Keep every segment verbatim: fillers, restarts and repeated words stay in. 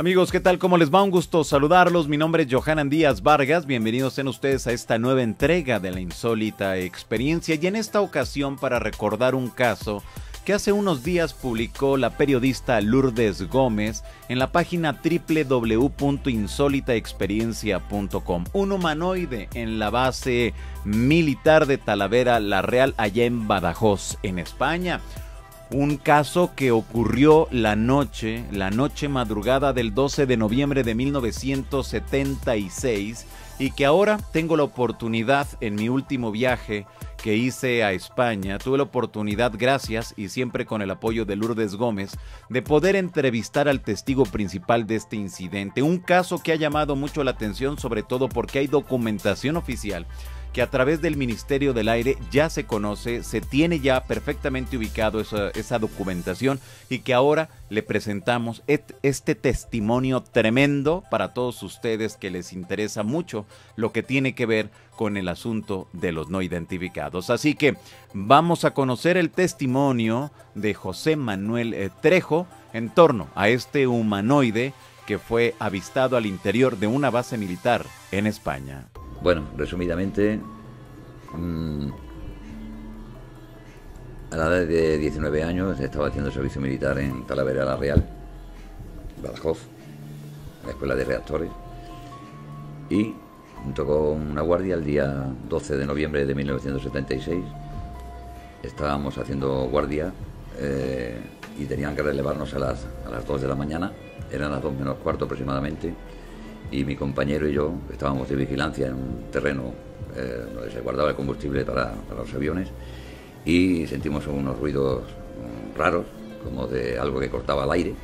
Amigos, ¿qué tal? ¿Cómo les va? Un gusto saludarlos. Mi nombre es Yohanan Díaz Vargas. Bienvenidos sean ustedes a esta nueva entrega de La Insólita Experiencia. Y en esta ocasión para recordar un caso que hace unos días publicó la periodista Lourdes Gómez en la página doble u doble u doble u punto insólita experiencia punto com. Un humanoide en la base militar de Talavera La Real, allá en Badajoz, en España. Un caso que ocurrió la noche, la noche madrugada del doce de noviembre de mil novecientos setenta y seis, y que ahora tengo la oportunidad en mi último viaje que hice a España, tuve la oportunidad, gracias y siempre con el apoyo de Lourdes Gómez, de poder entrevistar al testigo principal de este incidente. Un caso que ha llamado mucho la atención, sobre todo porque hay documentación oficial que a través del Ministerio del Aire ya se conoce, se tiene ya perfectamente ubicado esa, esa documentación, y que ahora le presentamos et, este testimonio tremendo para todos ustedes que les interesa mucho lo que tiene que ver con el asunto de los no identificados. Así que vamos a conocer el testimonio de José Manuel Trejo en torno a este humanoide que fue avistado al interior de una base militar en España. Bueno, resumidamente, mmm, a la edad de diecinueve años estaba haciendo servicio militar en Talavera La Real, Badajoz, la escuela de reactores, y tocó una guardia el día doce de noviembre de mil novecientos setenta y seis. Estábamos haciendo guardia eh, y tenían que relevarnos a las, a las dos de la mañana, eran las dos menos cuarto aproximadamente. Y mi compañero y yo estábamos de vigilancia en un terreno eh, donde se guardaba el combustible para, para los aviones, y sentimos unos ruidos raros, como de algo que cortaba el aire.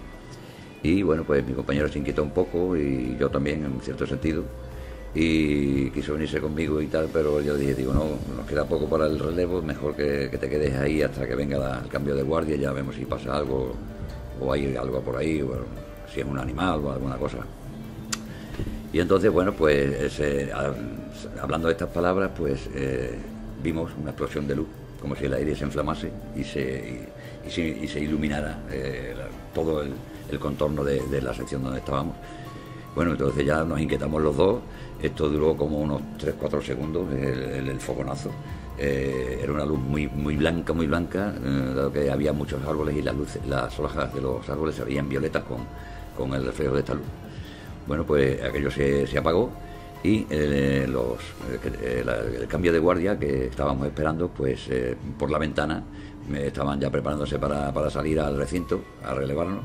Y bueno, pues mi compañero se inquietó un poco y yo también en cierto sentido, y quiso venirse conmigo y tal, pero yo dije, digo, no, nos queda poco para el relevo, mejor que, que te quedes ahí hasta que venga la, el cambio de guardia, ya vemos si pasa algo o hay algo por ahí, o si es un animal o alguna cosa. Y entonces, bueno, pues ese, hablando de estas palabras, pues eh, vimos una explosión de luz, como si el aire se inflamase y se, y, y se, y se iluminara eh, todo el, el contorno de, de la sección donde estábamos. Bueno, entonces ya nos inquietamos los dos, esto duró como unos tres cuatro segundos, el, el, el fogonazo. Eh, era una luz muy, muy blanca, muy blanca, eh, dado que había muchos árboles y las, luces, las hojas de los árboles se veían violetas con, con el reflejo de esta luz. Bueno, pues aquello se, se apagó y eh, los, eh, la, el cambio de guardia que estábamos esperando, pues eh, por la ventana eh, estaban ya preparándose para, para salir al recinto, a relevarnos,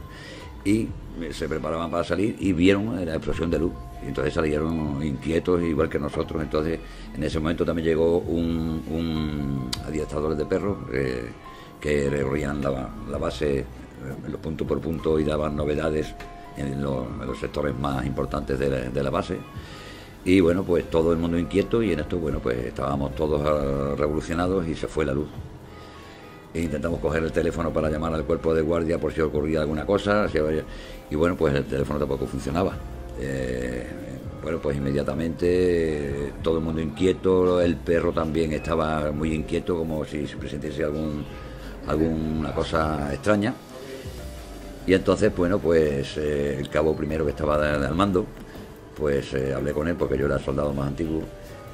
y eh, se preparaban para salir y vieron la explosión de luz. Y entonces salieron inquietos, igual que nosotros. Entonces, en ese momento también llegó un, un adiestrador de perros eh, que recorrían la, la base, los punto por punto, y daban novedades en los, en los sectores más importantes de la, de la base. Y bueno, pues todo el mundo inquieto, y en esto, bueno, pues estábamos todos revolucionados y se fue la luz. E intentamos coger el teléfono para llamar al cuerpo de guardia por si ocurría alguna cosa, si, y bueno, pues el teléfono tampoco funcionaba. Eh, bueno, pues inmediatamente eh, todo el mundo inquieto, el perro también estaba muy inquieto, como si se presentase algún, alguna cosa extraña. Y entonces, bueno, pues eh, el cabo primero que estaba al mando, pues eh, hablé con él porque yo era el soldado más antiguo,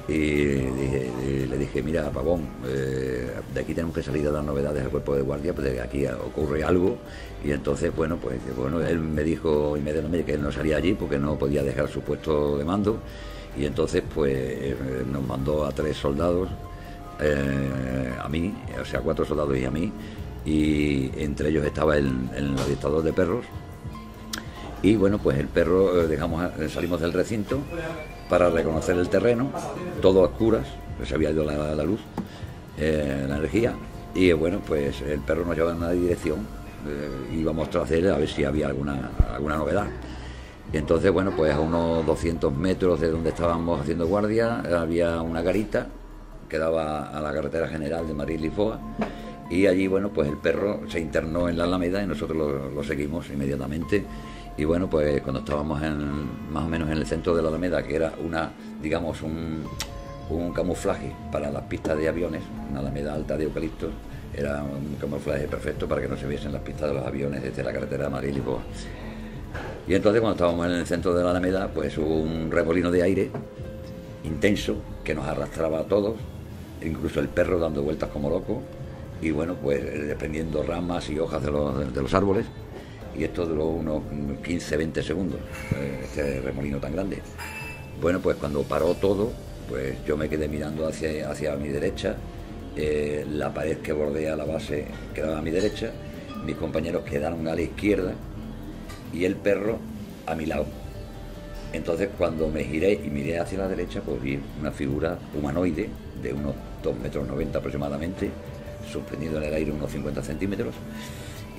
y, dije, y le dije, mira, Pavón, eh, de aquí tenemos que salir a dar novedades al cuerpo de guardia, pues de aquí ocurre algo. Y entonces, bueno, pues bueno, él me dijo inmediatamente que él no salía allí porque no podía dejar su puesto de mando, y entonces pues eh, nos mandó a tres soldados, eh, a mí, o sea, cuatro soldados y a mí, y entre ellos estaba el, el adiestrador de perros. Y bueno, pues el perro, dejamos, salimos del recinto para reconocer el terreno, todo a oscuras, se había ido la, la luz, eh, la energía, y bueno, pues el perro nos llevaba en una dirección, eh, íbamos tras él a ver si había alguna, alguna novedad. Y entonces, bueno, pues a unos doscientos metros de donde estábamos haciendo guardia había una garita que daba a la carretera general de Madrid-Lisboa, y allí, bueno, pues el perro se internó en la alameda y nosotros lo, lo seguimos inmediatamente. Y bueno, pues cuando estábamos en, más o menos en el centro de la alameda, que era una, digamos, un, un camuflaje para las pistas de aviones, una alameda alta de eucaliptos, era un camuflaje perfecto para que no se viesen las pistas de los aviones desde la carretera de Madrid-Lisboa. Y entonces cuando estábamos en el centro de la Alameda, pues hubo un remolino de aire intenso que nos arrastraba a todos, incluso el perro dando vueltas como loco, y bueno, pues desprendiendo ramas y hojas de los, de los árboles, y esto duró unos quince, veinte segundos, este remolino tan grande. Bueno, pues cuando paró todo, pues yo me quedé mirando hacia, hacia mi derecha, eh, la pared que bordea la base quedaba a mi derecha, mis compañeros quedaron a la izquierda y el perro a mi lado. Entonces cuando me giré y miré hacia la derecha, pues vi una figura humanoide de unos dos metros noventa aproximadamente, suspendido en el aire unos cincuenta centímetros,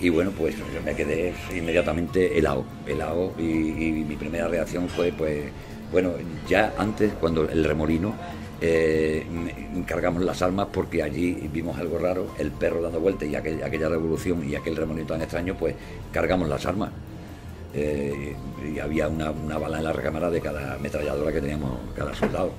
y bueno, pues yo me quedé inmediatamente helado, helado y, y mi primera reacción fue, pues, bueno, ya antes, cuando el remolino, eh, cargamos las armas porque allí vimos algo raro, el perro dando vueltas y aquel, aquella revolución y aquel remolino tan extraño, pues cargamos las armas. Eh, y había una, una bala en la recámara de cada ametralladora que teníamos cada soldado.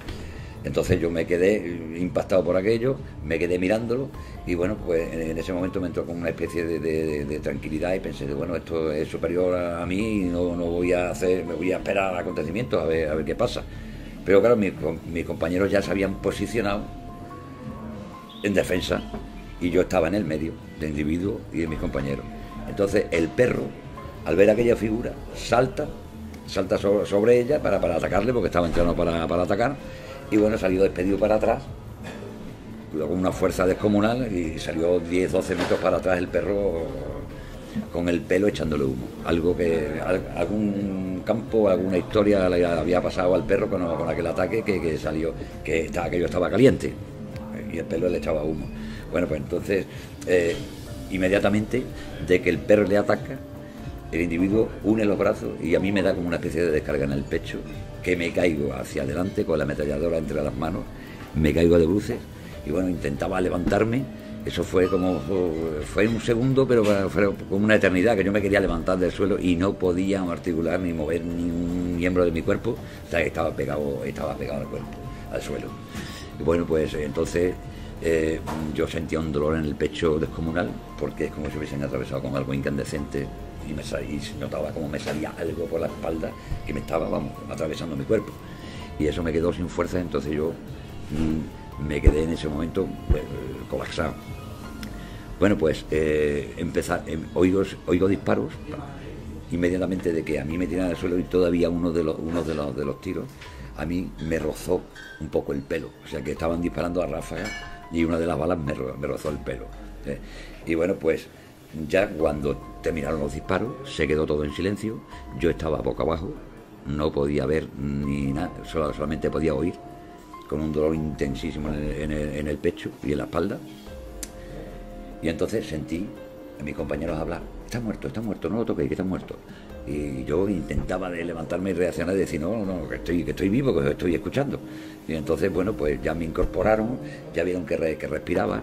Entonces yo me quedé impactado por aquello, me quedé mirándolo y bueno, pues en ese momento me entró con una especie de, de, de tranquilidad y pensé, bueno, esto es superior a mí, no, no voy a hacer, me voy a esperar a acontecimientos a ver, a ver qué pasa. Pero claro, mis, mis compañeros ya se habían posicionado en defensa y yo estaba en el medio, de individuo y de mis compañeros. Entonces el perro, al ver aquella figura, salta, salta sobre, sobre ella para, para atacarle, porque estaba entrando para, para atacar. Y bueno, salió despedido para atrás, con una fuerza descomunal, y salió diez, doce metros para atrás el perro con el pelo echándole humo. Algo que, algún campo, alguna historia le había pasado al perro con, con aquel ataque que, que salió, que estaba, aquello estaba caliente y el pelo le echaba humo. Bueno, pues entonces, eh, inmediatamente de que el perro le ataca, el individuo une los brazos y a mí me da como una especie de descarga en el pecho, que me caigo hacia adelante con la ametralladora entre las manos, me caigo de bruces y bueno, intentaba levantarme. Eso fue como, fue un segundo, pero fue como una eternidad, que yo me quería levantar del suelo y no podía articular ni mover ni un miembro de mi cuerpo, o sea, estaba pegado, estaba pegado al cuerpo, al suelo. Y bueno, pues entonces eh, yo sentía un dolor en el pecho descomunal, porque es como si me hubiesen atravesado con algo incandescente. Y, me salía, y notaba como me salía algo por la espalda que me estaba, vamos, atravesando mi cuerpo. Y eso me quedó sin fuerza, entonces yo mmm, me quedé en ese momento eh, colapsado. Bueno, pues eh, empezar, eh, oigo, oigo disparos inmediatamente de que a mí me tiran al suelo y todavía uno de los, uno de los, de los tiros a mí me rozó un poco el pelo. O sea que estaban disparando a ráfagas y una de las balas me, me rozó el pelo. ¿Eh? Y bueno, pues ya cuando terminaron los disparos, se quedó todo en silencio, yo estaba boca abajo, no podía ver ni nada, solo, solamente podía oír, con un dolor intensísimo en el, en, el, en el pecho y en la espalda. Y entonces sentí a mis compañeros hablar, está muerto, está muerto, no lo toquéis, que está muerto. Y yo intentaba de levantarme y reaccionar y decir, no, no, que estoy, que estoy vivo, que os estoy escuchando. Y entonces, bueno, pues ya me incorporaron, ya vieron que, re, que respiraba.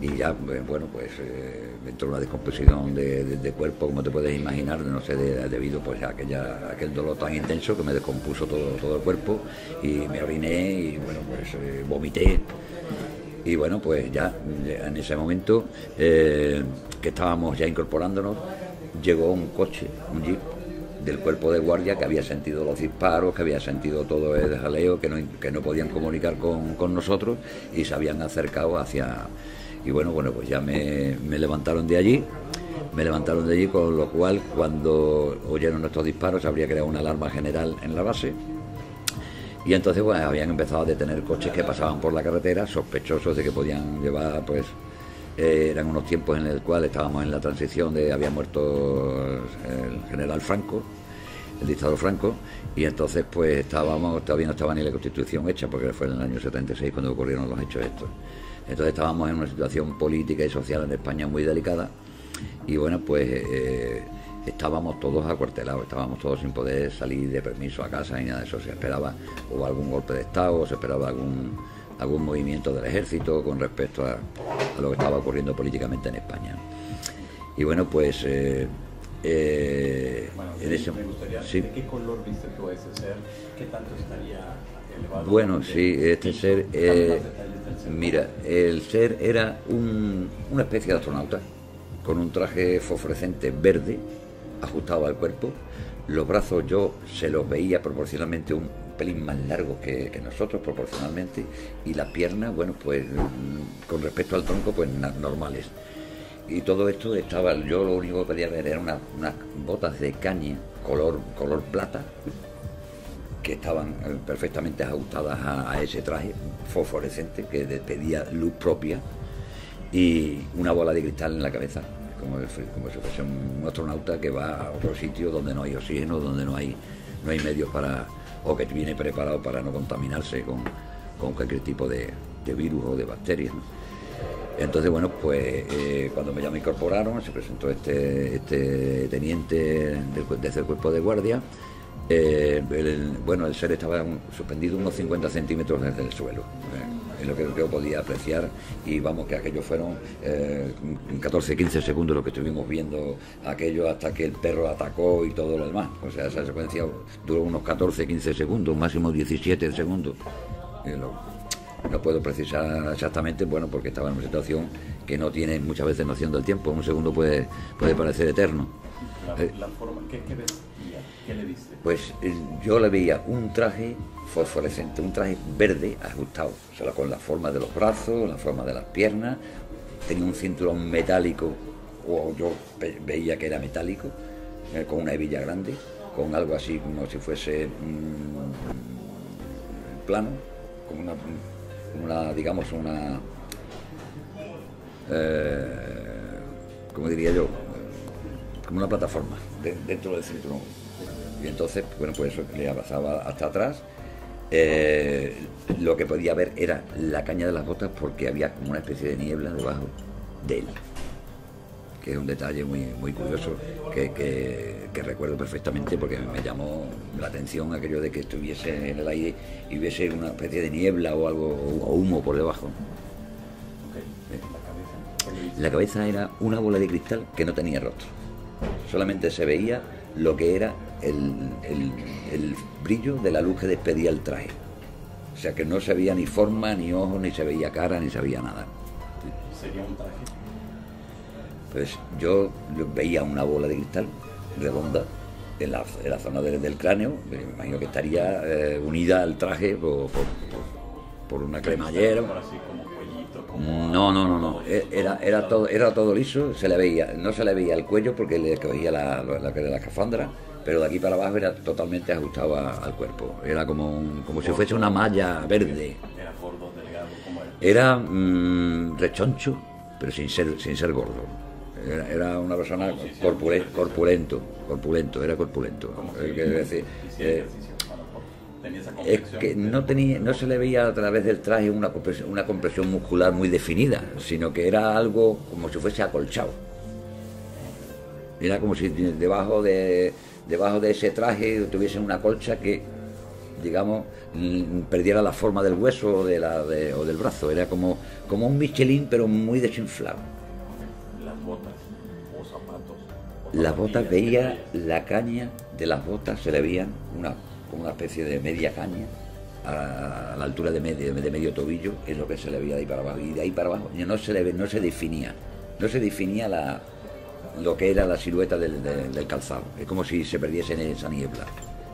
Y ya, bueno, pues eh, me entró una descomposición de, de, de cuerpo, como te puedes imaginar, no sé, de, debido pues a aquella, aquel dolor tan intenso que me descompuso todo, todo el cuerpo, y me oriné y, bueno, pues eh, vomité. Y bueno, pues ya en ese momento, eh, que estábamos ya incorporándonos, llegó un coche, un jeep, del cuerpo de guardia que había sentido los disparos, que había sentido todo el jaleo, que no, que no podían comunicar con, con nosotros y se habían acercado hacia... Y bueno, bueno, pues ya me, me levantaron de allí, me levantaron de allí, con lo cual cuando oyeron nuestros disparos habría creado una alarma general en la base. Y entonces, bueno, habían empezado a detener coches que pasaban por la carretera, sospechosos de que podían llevar, pues, eh, eran unos tiempos en el cual estábamos en la transición de, había muerto el general Franco, el dictador Franco, y entonces pues estábamos, todavía no estaba ni la Constitución hecha, porque fue en el año setenta y seis cuando ocurrieron los hechos estos. Entonces estábamos en una situación política y social en España muy delicada, y bueno, pues eh, estábamos todos acuartelados, estábamos todos sin poder salir de permiso a casa ni nada de eso. Se esperaba o algún golpe de Estado, o se esperaba algún, algún movimiento del ejército con respecto a, a lo que estaba ocurriendo políticamente en España. Y bueno, pues... Eh, Eh, bueno, sí, en ese, me gustaría, sí. ¿De qué color viste tú a ese ser? ¿Qué tanto estaría elevado? Bueno, sí, este ser, eh, mira, el ser era un, una especie de astronauta con un traje fosforescente verde ajustado al cuerpo, Los brazos yo se los veía proporcionalmente un pelín más largos que, que nosotros, proporcionalmente, y las piernas, bueno, pues con respecto al tronco, pues normales. Y todo esto estaba, yo lo único que podía ver eran unas, unas botas de caña color, color plata, que estaban perfectamente ajustadas a, a ese traje fosforescente que despedía luz propia, y una bola de cristal en la cabeza, como, como si fuese un astronauta que va a otro sitio donde no hay oxígeno, donde no hay, no hay medios para, o que viene preparado para no contaminarse con, con cualquier tipo de, de virus o de bacterias, ¿no? Entonces, bueno, pues eh, cuando me llamé, incorporaron, se presentó este, este teniente del, desde el cuerpo de guardia. Eh, el, bueno, el ser estaba un, suspendido unos cincuenta centímetros desde el suelo, eh, en lo que yo podía apreciar, y vamos, que aquellos fueron eh, catorce, quince segundos lo que estuvimos viendo aquello hasta que el perro atacó y todo lo demás. O sea, esa secuencia duró unos catorce, quince segundos, máximo diecisiete segundos. Eh, lo, no puedo precisar exactamente, bueno, porque estaba en una situación que no tiene muchas veces noción del tiempo. Un segundo puede, puede parecer eterno. La, la forma, ¿qué, qué ves? ¿Qué le viste? Pues yo le veía un traje fosforescente, un traje verde ajustado, o sea, con la forma de los brazos, la forma de las piernas, tenía un cinturón metálico, o yo veía que era metálico, eh, con una hebilla grande, con algo así como si fuese mmm, plano, como una, una digamos, una, eh, ¿cómo diría yo? Como una plataforma de, dentro del cinturón. Y entonces, bueno, pues eso le abrazaba hasta atrás. Eh, lo que podía ver era la caña de las botas, porque había como una especie de niebla debajo de él, que es un detalle muy, muy curioso que, que, que recuerdo perfectamente, porque me llamó la atención aquello de que estuviese en el aire y hubiese una especie de niebla o algo, o humo por debajo. La cabeza era una bola de cristal que no tenía rostro, solamente se veía lo que era el, el, el brillo de la luz que despedía el traje. O sea, que no se veía ni forma, ni ojos, ni se veía cara, ni se veía nada. ¿Sería un traje? Pues yo veía una bola de cristal redonda en la, en la zona del, del cráneo. Me imagino que estaría eh, unida al traje por, por, por, por una cremallera. No, no, no, no. Era, era, todo, era todo liso, se le veía, no se le veía el cuello porque le cogía la, la, la, la escafandra, pero de aquí para abajo era totalmente ajustado a, al cuerpo. Era como, un, como si fuese una malla verde. Era gordo, delgado, ¿cómo era? Era mmm, rechoncho, pero sin ser, sin ser gordo. Era, era una persona corpure, corpulento, corpulento, era corpulento. Quiero decir, eh, es que no tenía, no se le veía a través del traje una compresión, una compresión muscular muy definida, sino que era algo como si fuese acolchado. Era como si debajo de, debajo de ese traje tuviese una colcha que, digamos, perdiera la forma del hueso o, de la, de, o del brazo. Era como, como un Michelin, pero muy desinflado. Las botas o zapatos. O las botas, veía la caña de las botas, se le veían una... como una especie de media caña a la altura de medio, de medio tobillo, es lo que se le veía de ahí para abajo, y de ahí para abajo no se le ve, no se definía, no se definía la, lo que era la silueta del, del, del calzado. Es como si se perdiese en esa niebla,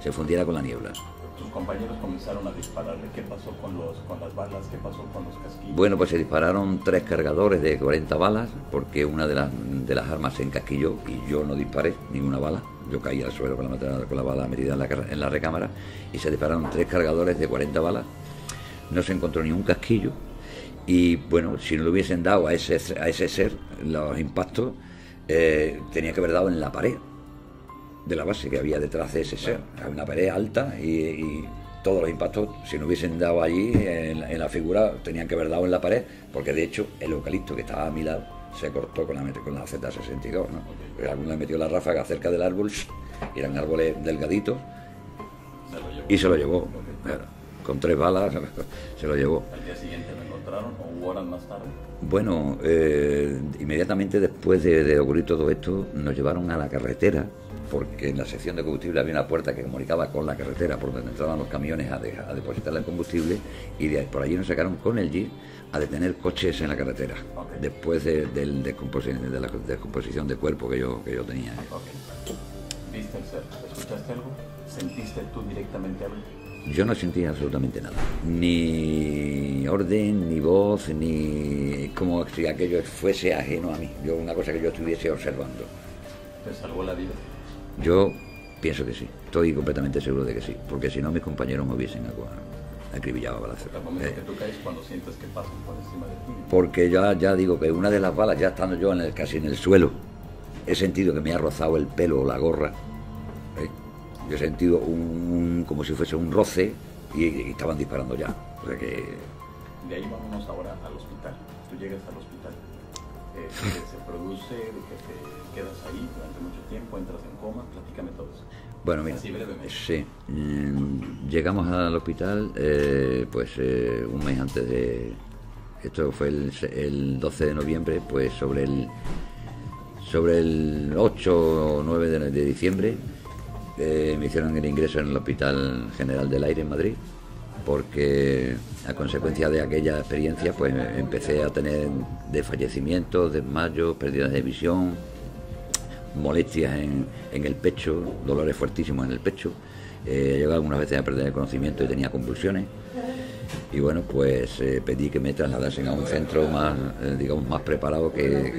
se fundiera con la niebla. Tus compañeros comenzaron a dispararle. ¿Qué pasó con, los, con las balas? ¿Qué pasó con los casquillos? Bueno, pues se dispararon tres cargadores de cuarenta balas, porque una de las, de las armas se encasquilló y yo no disparé ninguna bala. Yo caí al suelo con la, con la bala medida en la, en la recámara, y se dispararon tres cargadores de cuarenta balas. No se encontró ni un casquillo, y bueno, si no le hubiesen dado a ese, a ese ser los impactos, eh, tenía que haber dado en la pared de la base que había detrás de ese ser. Hay una pared alta y, y todos los impactos, si no hubiesen dado allí en, en la figura, tenían que haber dado en la pared, porque de hecho el eucalipto que estaba a mi lado se cortó con la, con la Z sesenta y dos, ¿no? Alguno le metió la ráfaga cerca del árbol, y eran árboles delgaditos, y se lo llevó, claro, con tres balas se lo llevó. ¿Al día siguiente lo encontraron o horas más tarde? Bueno, eh, inmediatamente después de, de ocurrir todo esto, nos llevaron a la carretera, porque en la sección de combustible había una puerta que comunicaba con la carretera, por donde entraban los camiones a, de, a depositar el combustible, y de, por allí nos sacaron con el jeep a detener coches en la carretera, okay, después de, de, de, de la descomposición de cuerpo que yo, que yo tenía. Okay. ¿Viste el ser? ¿Escuchaste algo? ¿Sentiste tú directamente algo? Yo no sentí absolutamente nada, ni orden, ni voz, ni como si aquello fuese ajeno a mí. Yo, una cosa que yo estuviese observando. ¿Te salvó la vida? Yo pienso que sí, estoy completamente seguro de que sí, porque si no mis compañeros me hubiesen acribillado a balazos. ¿El momento eh, que tú caes cuando sientes que pasan por encima de ti? Porque ya, ya digo que una de las balas, ya estando yo en el, casi en el suelo, he sentido que me ha rozado el pelo o la gorra. Yo he sentido un, un, como si fuese un roce y, y estaban disparando ya. O sea que... De ahí vámonos ahora al hospital. Tú llegas al hospital, eh, se produce, que te quedas ahí durante mucho tiempo, entras en coma, platícame todo eso. Bueno, mira, así brevemente. Sí. Llegamos al hospital eh, pues eh, un mes antes de... Esto fue el, el doce de noviembre, pues sobre el, sobre el ocho o nueve de, de diciembre. Eh, me hicieron el ingreso en el Hospital General del Aire en Madrid porque a consecuencia de aquella experiencia pues empecé a tener desfallecimientos, desmayos, pérdidas de visión, molestias en, en el pecho, dolores fuertísimos en el pecho, eh, llegaba algunas veces a perder el conocimiento y tenía convulsiones y bueno pues eh, pedí que me trasladasen a un centro más, eh, digamos, más preparado que,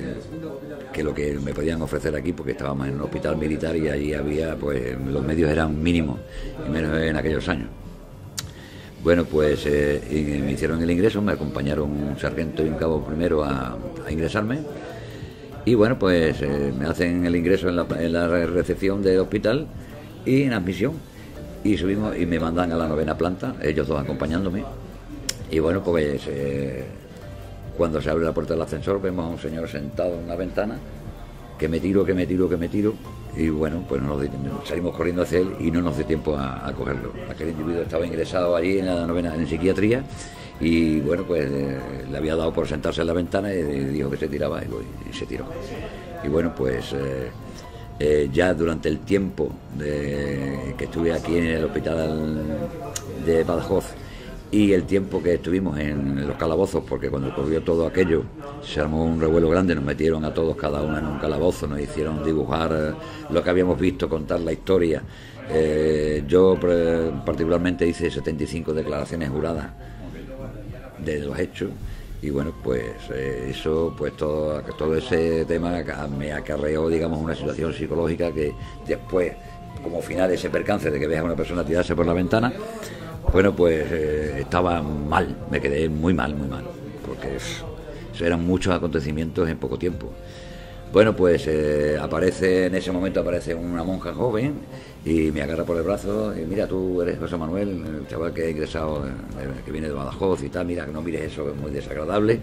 que lo que me podían ofrecer aquí, porque estábamos en un hospital militar y allí había, pues, los medios eran mínimos, y menos en aquellos años. Bueno, pues eh, y me hicieron el ingreso, me acompañaron un sargento y un cabo primero a, a ingresarme, y bueno, pues eh, me hacen el ingreso en la, en la recepción del hospital y en admisión, y subimos y me mandan a la novena planta, ellos dos acompañándome, y bueno, pues... Eh, cuando se abre la puerta del ascensor vemos a un señor sentado en una ventana que me tiro, que me tiro, que me tiro y bueno, pues nos salimos corriendo hacia él y no nos dio tiempo a, a cogerlo. Aquel individuo estaba ingresado allí en la novena en psiquiatría y bueno, pues eh, le había dado por sentarse en la ventana y, y dijo que se tiraba y, y se tiró. Y bueno, pues eh, eh, ya durante el tiempo de, que estuve aquí en el hospital de Badajoz y el tiempo que estuvimos en los calabozos, porque cuando ocurrió todo aquello se armó un revuelo grande, nos metieron a todos cada uno en un calabozo, nos hicieron dibujar lo que habíamos visto, contar la historia. Eh, yo particularmente hice setenta y cinco declaraciones juradas de los hechos y bueno, pues eh, eso, pues todo, todo ese tema me acarreó, digamos, una situación psicológica que después, como final ese percance de que veas a una persona tirarse por la ventana, bueno, pues eh, estaba mal, me quedé muy mal, muy mal, porque es, eran muchos acontecimientos en poco tiempo. Bueno, pues eh, aparece, en ese momento aparece una monja joven y me agarra por el brazo y mira, tú eres José Manuel, el chaval que ha ingresado, que viene de Badajoz y tal, mira, no mires eso, es muy desagradable,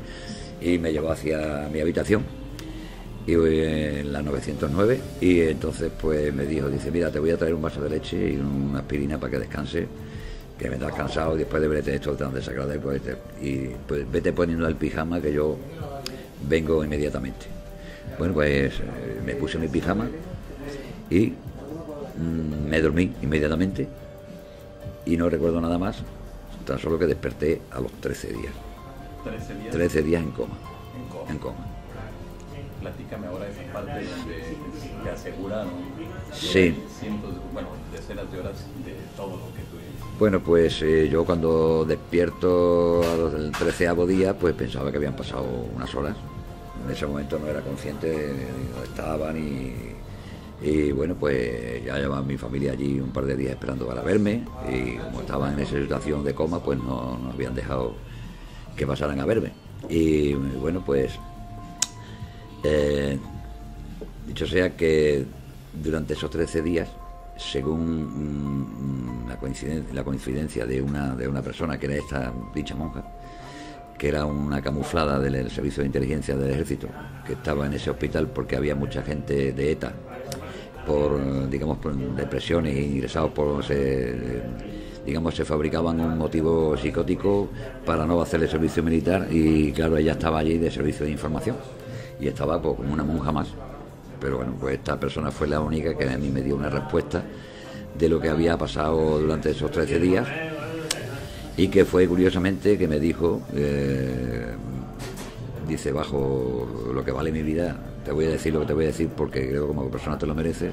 y me llevó hacia mi habitación, y eh, en la novecientos nueve, y entonces pues me dijo, dice, mira, te voy a traer un vaso de leche y una aspirina para que descanses, que me estás cansado después de verte esto tan desagradable, pues, y pues vete poniendo el pijama que yo vengo inmediatamente. Bueno, pues me puse mi pijama y mmm, me dormí inmediatamente y no recuerdo nada más, tan solo que desperté a los trece días. ¿trece días? trece días en coma. ¿En coma? En coma. Platícame ahora esa parte donde te aseguraron sí. cientos, bueno, decenas de horas de todo lo que tú hiciste. Bueno, pues eh, yo cuando despierto al treceavo día, pues pensaba que habían pasado unas horas. En ese momento no era consciente de dónde estaban y, y bueno, pues ya llevaba mi familia allí un par de días esperando para verme y como estaban en esa situación de coma, pues no, no habían dejado que pasaran a verme. Y bueno, pues... Eh, dicho sea que durante esos trece días, según mm, la, coincidencia, la coincidencia de una, de una persona que era esta dicha monja, que era una camuflada del Servicio de Inteligencia del Ejército, que estaba en ese hospital porque había mucha gente de ETA por, digamos, por depresiones, ingresados por... Se, digamos, se fabricaban un motivo psicótico para no hacerle servicio militar y claro, ella estaba allí de servicio de información. Y estaba pues, como una monja más, pero bueno, pues esta persona fue la única que a mí me dio una respuesta de lo que había pasado durante esos trece días y que fue curiosamente que me dijo, eh, dice, bajo lo que vale mi vida, te voy a decir lo que te voy a decir porque creo que como persona te lo mereces,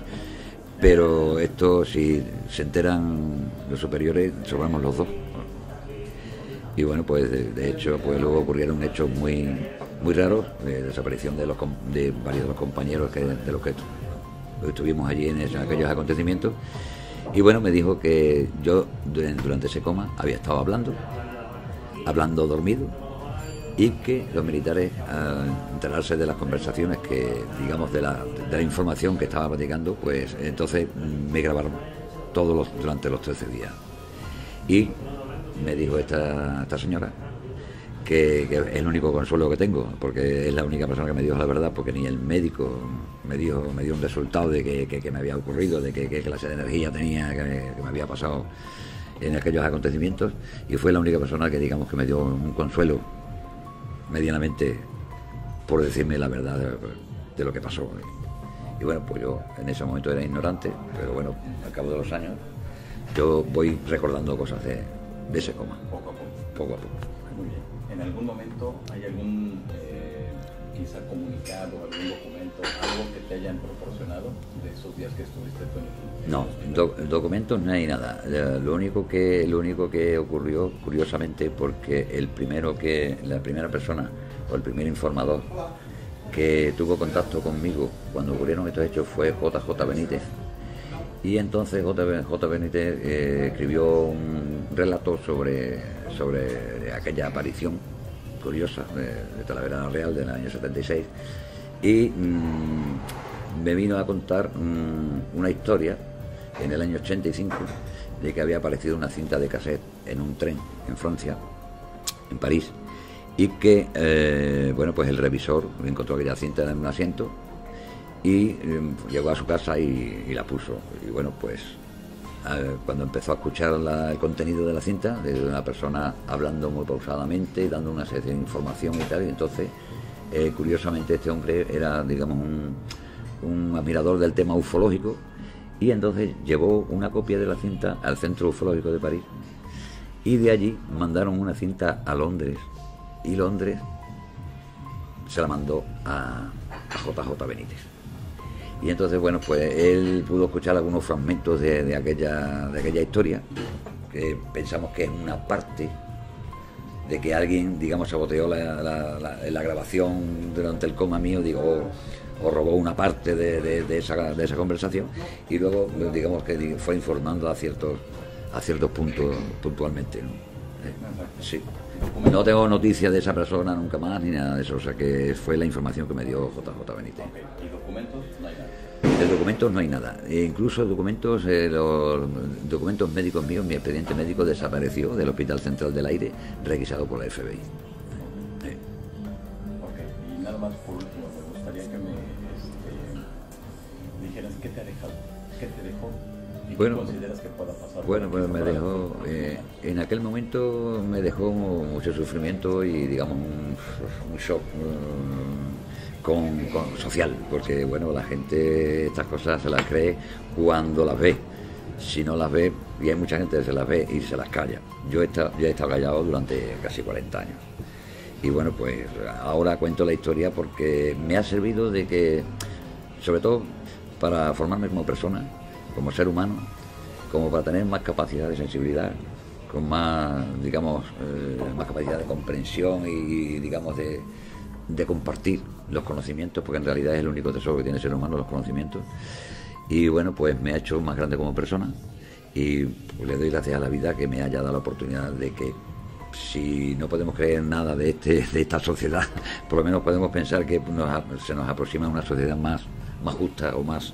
Pero esto, si se enteran los superiores, sobramos los dos. Y bueno, pues de, de hecho, pues luego ocurrieron hechos muy, muy raros, eh, desaparición de, los, de varios de los compañeros que, de los que estuvimos allí en, esa, en aquellos acontecimientos. Y bueno, me dijo que yo durante ese coma había estado hablando, hablando dormido, y que los militares, al enterarse de las conversaciones que, digamos, de la, de la información que estaba platicando, pues entonces me grabaron todos los, durante los trece días. Y me dijo esta, esta señora que, que es el único consuelo que tengo, porque es la única persona que me dijo la verdad, porque ni el médico me dijo, me dio un resultado de que, que, que me había ocurrido, de que, que clase de energía tenía, que me, que me había pasado en aquellos acontecimientos, y fue la única persona que, digamos, que me dio un consuelo medianamente por decirme la verdad de, de lo que pasó. Y bueno, pues yo en ese momento era ignorante, pero bueno, al cabo de los años yo voy recordando cosas de, de ese coma. Poco a poco. Poco a poco. Muy bien. ¿En algún momento hay algún eh, quizá comunicado, algún documento, algo que te hayan proporcionado de esos días que estuviste tú en el... No, doc documentos no hay nada. Lo único que lo único que ocurrió, curiosamente, porque el primero que la primera persona o el primer informador que tuvo contacto conmigo cuando ocurrieron estos hechos fue J J Benítez. Y entonces J J Benítez eh, escribió un relato sobre, sobre aquella aparición curiosa de, de Talavera La Real del año setenta y seis, y mmm, me vino a contar mmm, una historia en el año ochenta y cinco de que había aparecido una cinta de cassette en un tren en Francia, en París, y que eh, bueno, pues el revisor encontró aquella cinta en un asiento y eh, llegó a su casa y, y la puso. Y bueno, pues eh, cuando empezó a escuchar la, el contenido de la cinta, de una persona hablando muy pausadamente, dando una serie de información y tal, y entonces eh, curiosamente este hombre era, digamos, un, un admirador del tema ufológico, y entonces llevó una copia de la cinta al Centro Ufológico de París, y de allí mandaron una cinta a Londres, y Londres se la mandó a, a J J Benítez. Y entonces, bueno, pues él pudo escuchar algunos fragmentos de, de, aquella, de aquella historia, que pensamos que es una parte de que alguien, digamos, saboteó la, la, la, la grabación durante el coma mío, digo, o, o robó una parte de, de, de, esa, de esa conversación, y luego, digamos, que fue informando a ciertos, a ciertos puntos puntualmente, ¿no? Sí. No tengo noticias de esa persona nunca más ni nada de eso, o sea que fue la información que me dio J J Benítez. Okay. ¿Y documentos? No hay nada. De documentos no hay nada. E incluso documentos, eh, los documentos médicos míos, mi expediente médico desapareció del Hospital Central del Aire, requisado por la F B I. Okay. Eh. Ok, y nada más por último, me gustaría que me este, dijeras qué te ha dejado, qué te dejó. Bueno, ¿consideras que pueda pasar? Bueno, pues me dejó, eh, en aquel momento me dejó mucho sufrimiento y, digamos, un, un shock um, con, con, social, porque, bueno, la gente estas cosas se las cree cuando las ve. Si no las ve, y hay mucha gente que se las ve y se las calla. Yo he estado, ya he estado callado durante casi cuarenta años. Y bueno, pues ahora cuento la historia porque me ha servido de que, sobre todo, para formarme como persona, como ser humano, como para tener más capacidad de sensibilidad, con más, digamos, eh, más capacidad de comprensión y, digamos, de, de compartir los conocimientos, porque en realidad es el único tesoro que tiene el ser humano, los conocimientos. Y bueno, pues me ha hecho más grande como persona, y pues le doy gracias a la vida que me haya dado la oportunidad de que, si no podemos creer nada de, este, de esta sociedad, por lo menos podemos pensar que nos, se nos aproxima una sociedad más, más justa o más...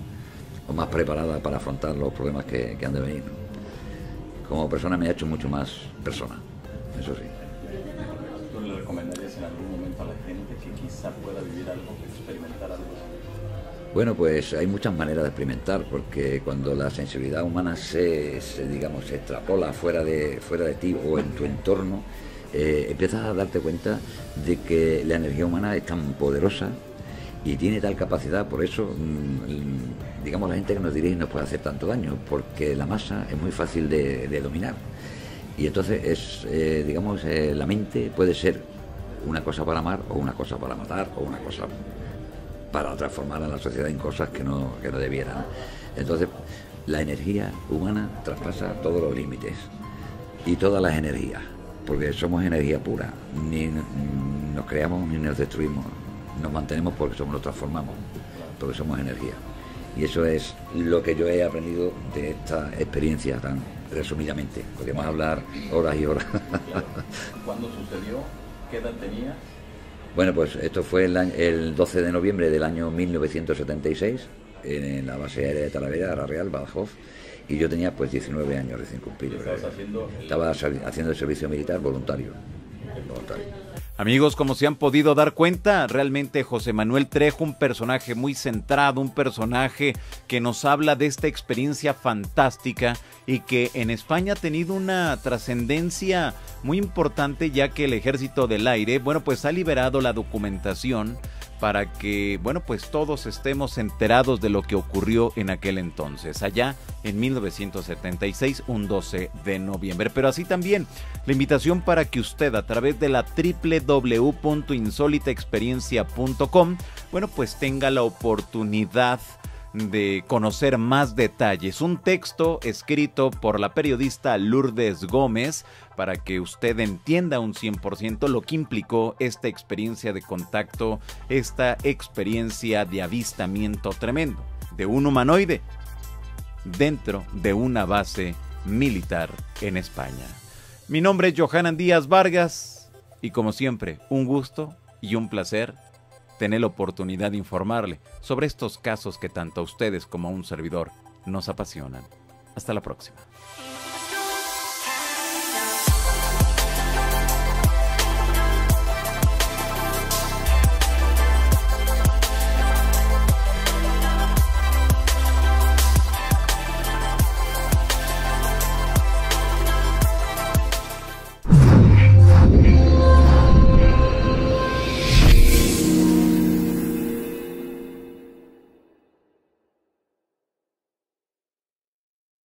o más preparada para afrontar los problemas que, que han de venir, ¿no? Como persona me ha hecho mucho más persona, eso sí. ¿Tú le recomendarías en algún momento a la gente que quizá pueda vivir algo, experimentar algo? Bueno, pues hay muchas maneras de experimentar, porque cuando la sensibilidad humana se, se digamos, se extrapola fuera de, fuera de ti o en tu entorno, eh, empiezas a darte cuenta de que la energía humana es tan poderosa y tiene tal capacidad, por eso, digamos, la gente que nos dirige nos puede hacer tanto daño, porque la masa es muy fácil de, de dominar. Y entonces, es, eh, digamos, eh, la mente puede ser una cosa para amar o una cosa para matar o una cosa para transformar a la sociedad en cosas que no, que no debieran. Entonces, la energía humana traspasa todos los límites y todas las energías, porque somos energía pura, ni nos creamos ni nos destruimos, nos mantenemos porque somos, nos transformamos, porque somos energía. Y eso es lo que yo he aprendido de esta experiencia tan resumidamente. Podríamos hablar horas y horas. Claro. ¿Cuándo sucedió? ¿Qué edad tenías? Bueno, pues esto fue el, el doce de noviembre del año mil novecientos setenta y seis, en la base aérea de Talavera La Real, Badajoz, y yo tenía pues diecinueve años recién cumplidos. Estaba haciendo el servicio militar voluntario. voluntario. Amigos, como se han podido dar cuenta, realmente José Manuel Trejo, un personaje muy centrado, un personaje que nos habla de esta experiencia fantástica y que en España ha tenido una trascendencia muy importante, ya que el Ejército del Aire, bueno, pues ha liberado la documentación para que, bueno, pues todos estemos enterados de lo que ocurrió en aquel entonces, allá en mil novecientos setenta y seis, un doce de noviembre. Pero así también la invitación para que usted, a través de la doble u doble u doble u punto insólita experiencia punto com, bueno, pues tenga la oportunidad de conocer más detalles. Un texto escrito por la periodista Lourdes Gómez para que usted entienda un cien por ciento lo que implicó esta experiencia de contacto, esta experiencia de avistamiento tremendo de un humanoide dentro de una base militar en España. Mi nombre es Yohanan Díaz Vargas y, como siempre, un gusto y un placer tener la oportunidad de informarle sobre estos casos que tanto a ustedes como a un servidor nos apasionan. Hasta la próxima.